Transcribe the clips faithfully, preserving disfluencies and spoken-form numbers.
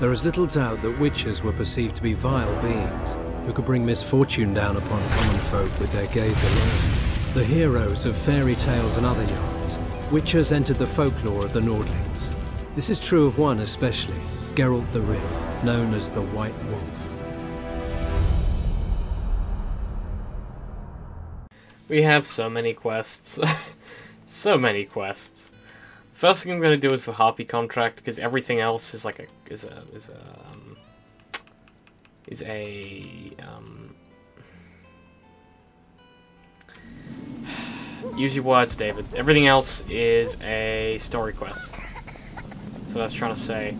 There is little doubt that witches were perceived to be vile beings who could bring misfortune down upon common folk with their gaze alone. The heroes of fairy tales and other yarns, witches entered the folklore of the Nordlings. This is true of one especially, Geralt the Riv, known as the White Wolf. We have so many quests. So many quests. First thing I'm going to do is the Harpy contract, because everything else is like a is a is a um, is a um. Use your words, David. Everything else is a story quest. So that's trying to say,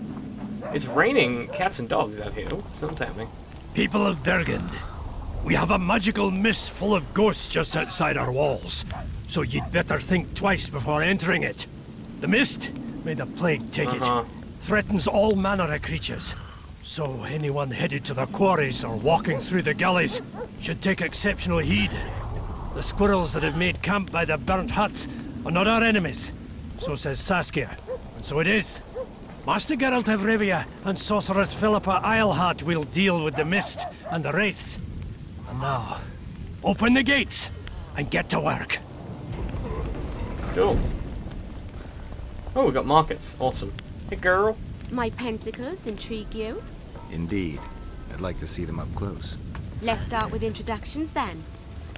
it's raining cats and dogs out here. Ooh, something's happening. People of Vergen. We have a magical mist full of ghosts just outside our walls, so you'd better think twice before entering it. The mist, may the plague take uh-huh. it, threatens all manner of creatures, so anyone headed to the quarries or walking through the gullies should take exceptional heed. The squirrels that have made camp by the burnt huts are not our enemies, so says Saskia, and so it is. Master Geralt of Rivia and Sorceress Philippa Eilhart will deal with the mist and the wraiths. Now, open the gates and get to work. Cool. Oh, we got markets. Awesome. Hey, girl. My pentacles intrigue you? Indeed. I'd like to see them up close. Let's start with introductions then.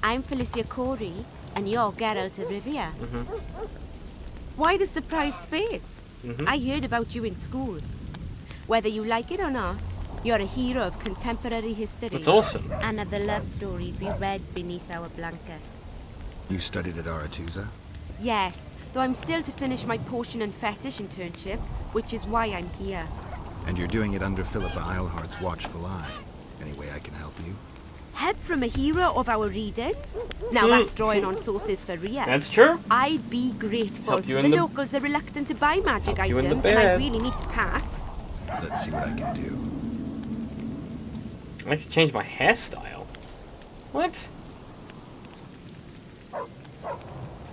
I'm Felicia Corey, and you're Geralt of Rivia. Mm-hmm. Why the surprised face? Mm-hmm. I heard about you in school. Whether you like it or not, you're a hero of contemporary history. That's awesome. And of the love stories we read beneath our blankets. You studied at Aretuza? Yes, though I'm still to finish my potion and fetish internship, which is why I'm here. And you're doing it under Philippa Eilhart's watchful eye. Any way I can help you? Help from a hero of our reading? Now that's drawing on sources for real. That's true. I'd be grateful. The, the locals are reluctant to buy magic items, and I really need to pass. Let's see what I can do. I need to change my hairstyle. What?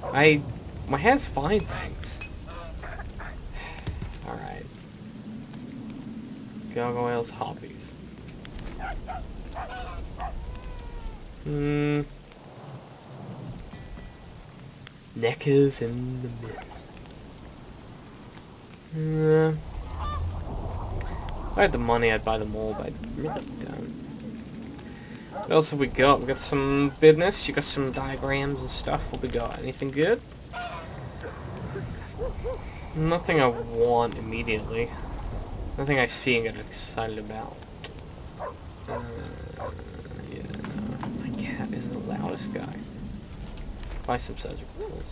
I... My hair's fine, thanks. Alright. Gargoyles, hobbies. Hmm. Neckers in the mist. Hmm. If I had the money, I'd buy them all, but I really don't. What else have we got? We got some business, you got some diagrams and stuff. What we got? Anything good? Nothing I want immediately. Nothing I see and get excited about. Uh, yeah. My cat is the loudest guy. Buy some surgical tools.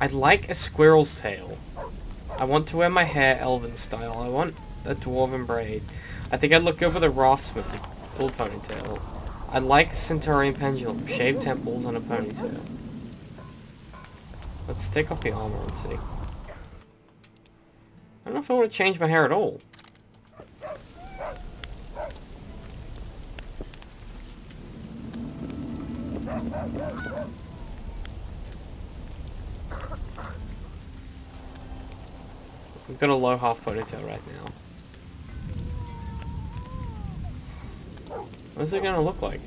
I'd like a squirrel's tail. I want to wear my hair elven style. I want a dwarven braid. I think I'd look good with a Rothsman. Full ponytail. I'd like a Centaurian pendulum. Shaved temples and a ponytail. Let's take off the armor and see. I don't know if I want to change my hair at all. We've got a low half ponytail right now. What's it gonna look like?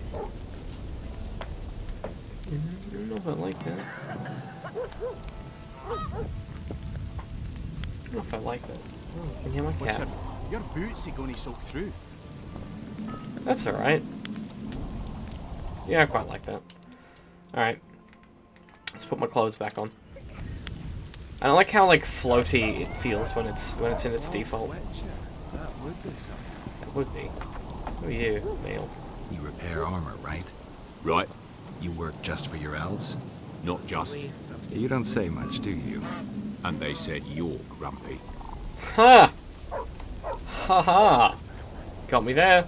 I don't know if I like that. I don't know if I like that. Oh, I can hear my cat. Your boots are gonna soak through. That's alright. Yeah, I quite like that. Alright. Let's put my clothes back on. I don't like how like floaty it feels when it's when it's in its default. That would be something. That would be. Who are you, male? You repair armor, right? Right. You work just for your elves? Not just. You don't say much, do you? And they said you're grumpy. Ha! Ha ha! Got me there.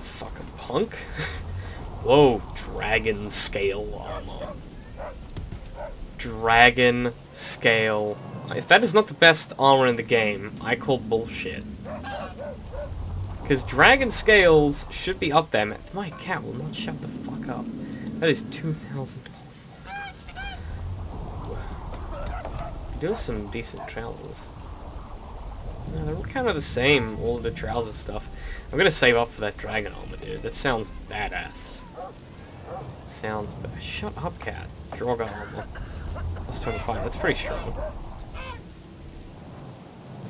Fucking punk. Whoa, dragon scale armor. Dragon scale. If that is not the best armor in the game, I call bullshit. Because dragon scales should be up there. My cat will not shut the fuck up. That is two thousand dollars. do some decent trousers. No, they're all kind of the same, all the trouser stuff. I'm gonna save up for that dragon armor, dude. That sounds badass. It sounds ba- Shut up, cat. Draugr armor. That's twenty-five. That's pretty strong.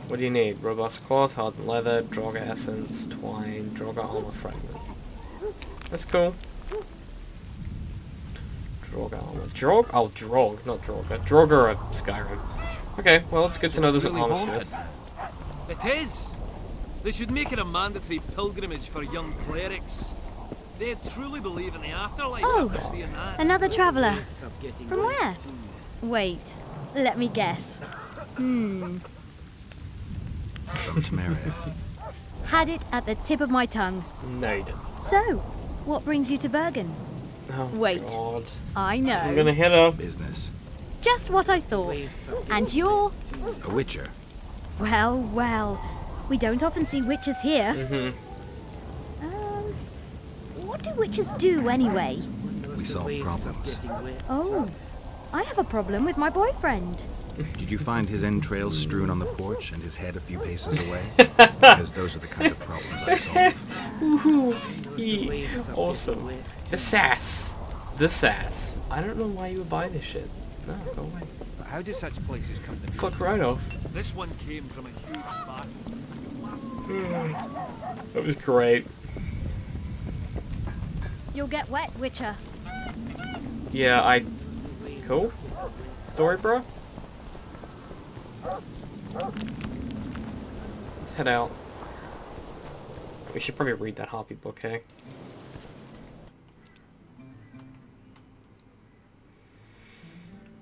What do you need? Robust cloth, hardened leather, Draugr essence, twine, Draugr armor fragment. That's cool. Draugr armor. Draugr? Oh, Draugr, not Draugr. Draugr of Skyrim. Okay, well, it's good to know there's an armor smith. It is! They should make it a mandatory pilgrimage for young clerics. They truly believe in the afterlife. Oh, another traveller. From where? Wait, let me guess. Hmm. From Temeria. Had it at the tip of my tongue. No, you didn't. So, what brings you to Vergen? Oh, wait, God. I know. I'm gonna head up. Business. Just what I thought. And you're? A witcher. Well, well. We don't often see witches here. Mm-hmm. Um, what do witches do anyway? We solve problems. Oh, I have a problem with my boyfriend. Did you find his entrails strewn on the porch and his head a few paces away? Because those are the kind of problems I solve. Ooh, he, awesome. The sass. The sass. I don't know why you would buy this shit. No, go away. But how do such places come to fuck right off. This one came from a huge battle. That was great. You'll get wet, Witcher. Yeah, I... Cool. Story, bro? Let's head out. We should probably read that harpy book, hey?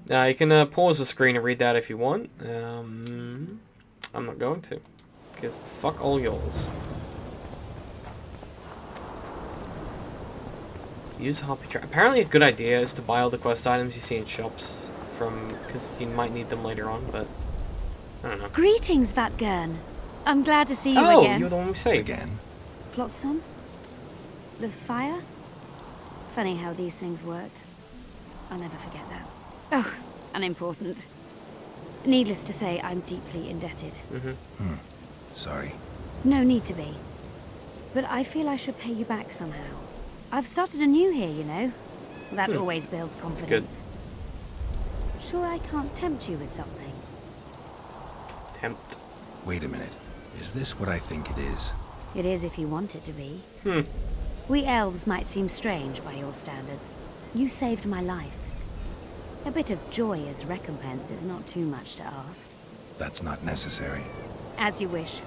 Now, uh, you can uh, pause the screen and read that if you want. Um, I'm not going to. Because fuck all yours. Use Harpy Trap. Apparently a good idea is to buy all the quest items you see in shops. from Because you might need them later on, but... I don't know. Greetings, Vergen. I'm glad to see you oh, again. Oh, you're the one we saved. Again. Flotsam? The fire? Funny how these things work. I'll never forget that. Oh, unimportant. Needless to say, I'm deeply indebted. Mm-hmm. Hmm. Sorry. No need to be. But I feel I should pay you back somehow. I've started anew here, you know. That hmm. always builds confidence. Sure, I can't tempt you with something. Tempt? Wait a minute. Is this what I think it is? It is if you want it to be. Hmm. We elves might seem strange by your standards. You saved my life. A bit of joy as recompense is not too much to ask. That's not necessary. As you wish.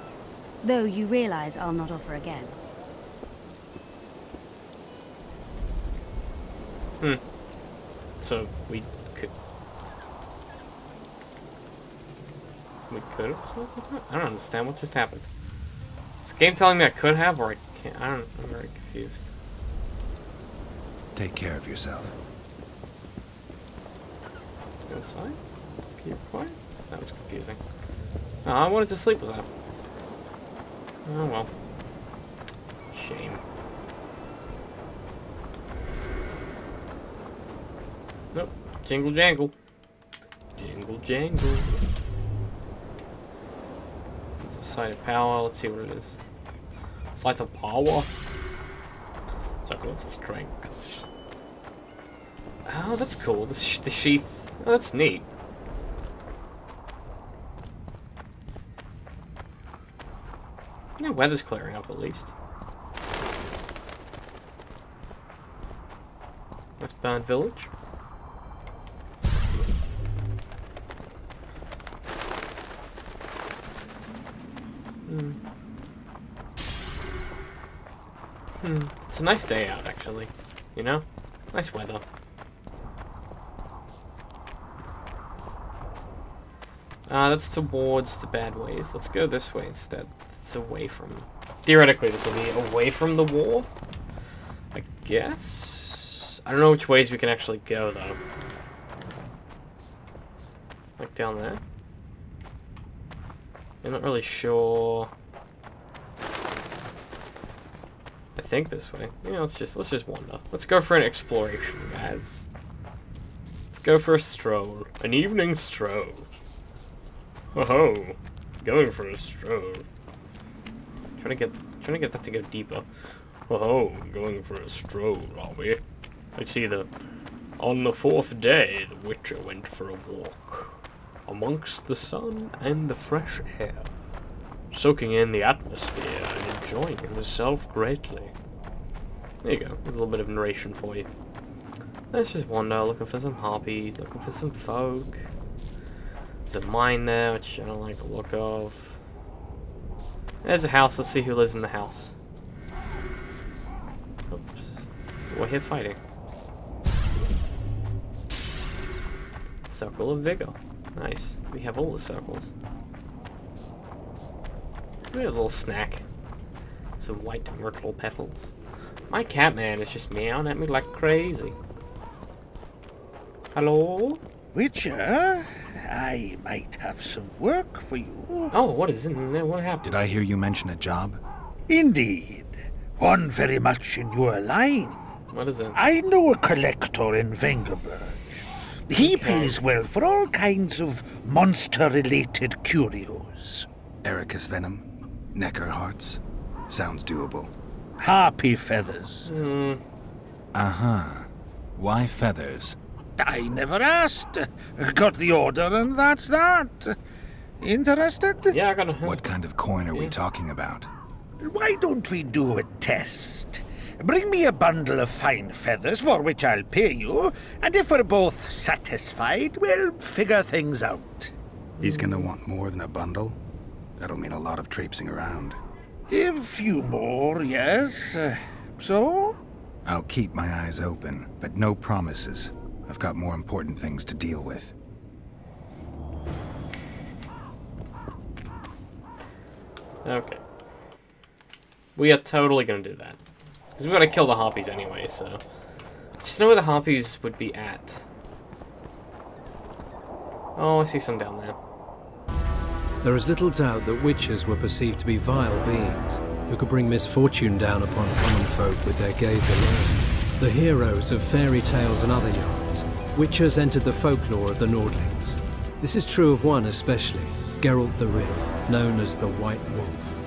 Though you realize I'll not offer again. Hmm. So, we could... We could have slept with that? I don't understand what just happened. Is this game telling me I could have or I can't? I don't, I'm very confused. Take care of yourself. Inside? Keep quiet? That was confusing. Oh, I wanted to sleep with that. Oh well. Shame. Nope. Jingle jangle. Jingle jangle. It's a site of power. Let's see what it is. Site of power? Circle of strength. Oh, that's cool. The, sh the sheath. Oh, that's neat. Yeah, weather's clearing up at least. That's Burn Village. Hmm. Hmm. It's a nice day out, actually. You know, nice weather. Uh, that's towards the bad ways. Let's go this way instead. It's away from... Theoretically, this will be away from the war, I guess? I don't know which ways we can actually go, though. Like down there? I'm not really sure... I think this way. You know, let's just, let's just wander. Let's go for an exploration, guys. Let's go for a stroll. An evening stroll. Ho ho! Going for a stroll. Trying to get, trying to get that to go deeper. Ho ho! Going for a stroll, are we? Let's see the. On the fourth day, the Witcher went for a walk, amongst the sun and the fresh air, soaking in the atmosphere and enjoying himself greatly. There you go. There's a little bit of narration for you. Let's just wander, looking for some harpies, looking for some folk. There's a mine there, which I don't like the look of. There's a house. Let's see who lives in the house. Oops. We're here fighting. Circle of Vigor. Nice. We have all the circles. We have a little snack. Some white myrtle petals. My cat man is just meowing at me like crazy. Hello? Witcher, I might have some work for you. Oh, what is in there? What happened? Did I hear you mention a job? Indeed. One very much in your line. What is it? I know a collector in Vengerberg. He okay. pays well for all kinds of monster-related curios. Ericus venom, necker hearts. Sounds doable. Harpy feathers. Mm. Uh-huh. Why feathers? I never asked. Got the order and that's that. Interested? Yeah, I got a... What kind of coin are yeah. we talking about? Why don't we do a test? Bring me a bundle of fine feathers, for which I'll pay you, and if we're both satisfied, we'll figure things out. He's gonna want more than a bundle? That'll mean a lot of traipsing around. A few more, yes. Uh, so? I'll keep my eyes open, but no promises. I've got more important things to deal with. Okay. We are totally gonna do that. Because we've got to kill the harpies anyway, so... Just know where the harpies would be at. Oh, I see some down there. There is little doubt that witches were perceived to be vile beings, who could bring misfortune down upon common folk with their gaze alone. The heroes of fairy tales and other yarns, witches entered the folklore of the Nordlings. This is true of one especially, Geralt the Riv, known as the White Wolf.